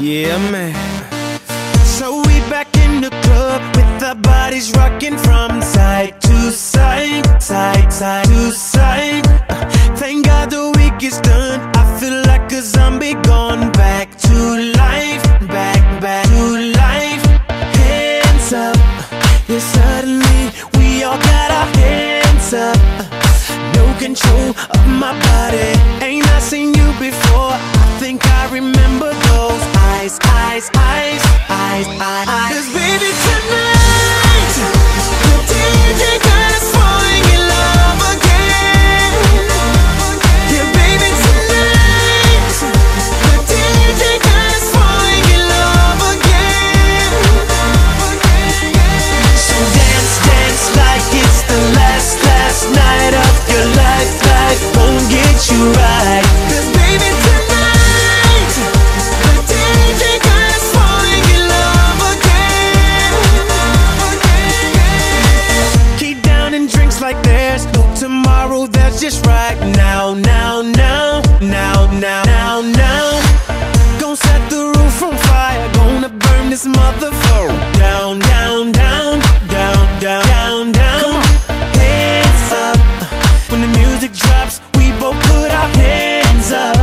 Yeah, man. So we back in the club with our bodies rocking from side to side, side, side to side. Thank God the week is done. I feel like a zombie gone back to life, back to life. Hands up, yeah, suddenly we all got our hands up. No control of my body. Ain't I seen you before? I think I remember those eyes, eyes, eyes, eyes, eyes, eyes. 'Cause baby tonight, the DJ got us falling in love again. Yeah, baby tonight, the DJ got us falling in love again. So dance, dance like it's the last night of your life. Life won't get you right. 'Cause baby tonight, the DJ got us falling in love again. Keep down and drinks like there's no tomorrow, that's just right now, now, now, now, now, now, now. Gonna set the roof on fire, gonna burn this motherfucker down, down, down, down, down, down, down. Come on. Hands up. When the music drops, we both put our hands up.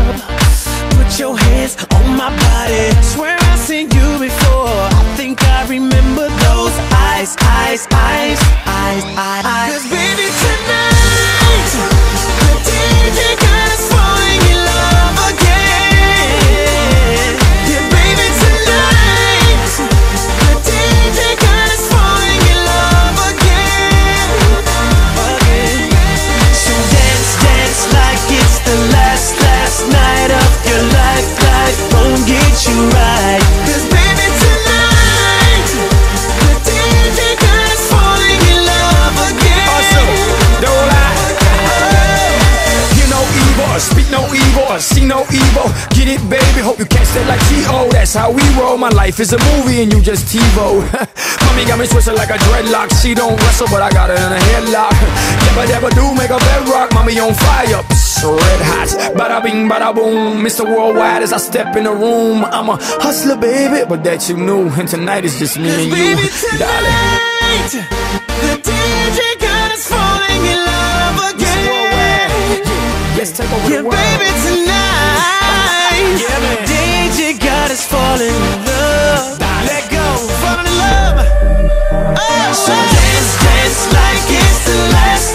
Put your hands on my body. Swear I've seen you before. I think I remember those eyes, eyes, eyes, eyes, eyes, eyes. 'Cause baby tonight, the DJ got us falling in love again. Yeah, baby tonight, the DJ got us falling in love again. So dance, dance like it's the last night of your life. Life won't get you right. 'Cause baby tonight, the DJ got us falling in love again. Also, don't lie. Hear no evil, speak no evil, see no evil. Get it, baby, hope you catch that like T.O. That's how we roll, my life is a movie and you just TiVo. Mommy got me twisted like a dreadlock. She don't wrestle, but I got her in a headlock. Never, never do make a bedrock. Mommy on fire, red hot. Bada bing, bada boom. Mr. Worldwide as I step in the room. I'm a hustler, baby, but that you knew. And tonight is just me and you, baby, darling. The DJ got us falling in love again. Let's take over the world. Baby, tonight, the DJ got us falling in love. Let go, falling in love. Oh, so dance, dance like it's the last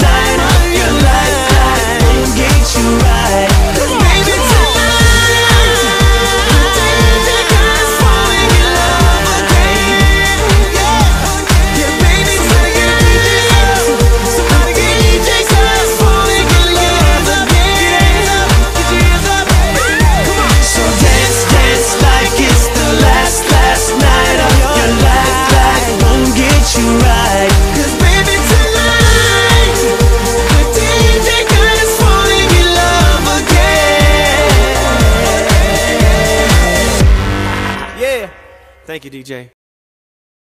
night of your life. Get you right. 'Cause baby tonight, the DJ got us falling in love again. Yeah, baby tonight, somebody get DJ got us falling in love again. Come on. So dance, dance like it's the last night of your life. Life won't get you right. 'Cause baby tonight, the DJ got us falling. Thank you, DJ.